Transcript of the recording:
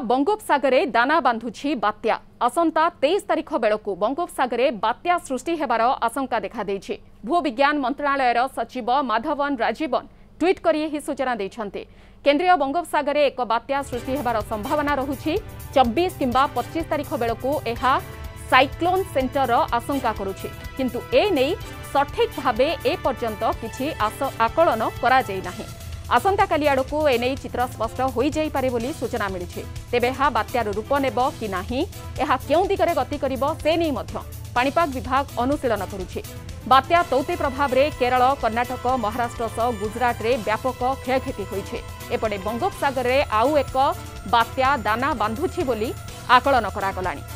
बंगोपसगरे दाना बांधुछि बात्या। आसंता 23 तारिख बेलकू बंगोपसगरे बात्या सृष्टि हेबार आशंका देखा देछि। भूविज्ञान मंत्रालयर सचिव माधवन राजीवन ट्वीट करी एही सूचना दैछन्ते। केंद्रीय बंगोपसगरे एक बात्या सृष्टि हेबार संभावना रहुछि। 24 किंबा 25 तारिख बेलकू एहा साइक्लोन सेंटर आशंका करुछि, किंतु ए नै सठिक भाबे ए पर्यंत किछि आकलन करा जाय नाही। आसंता काली आड़कू एने चित्र स्पष्ट हो जापे बोली सूचना मिली। तेबे हा बात्यार रूप नेब कि नाही, एहा क्यों दिगरे गति करिबो से नै मध्य पाणीपाग विभाग अनुशीलन करुछि। बात्या तौते प्रभाव रे केरल, कर्नाटक, महाराष्ट्र सह गुजरात रे व्यापक क्षयक्षति होइछे। एपटे बंगोपसागर रे आउ एक बात्या दाना बांधुछि बोली आकलन करा गलाणी।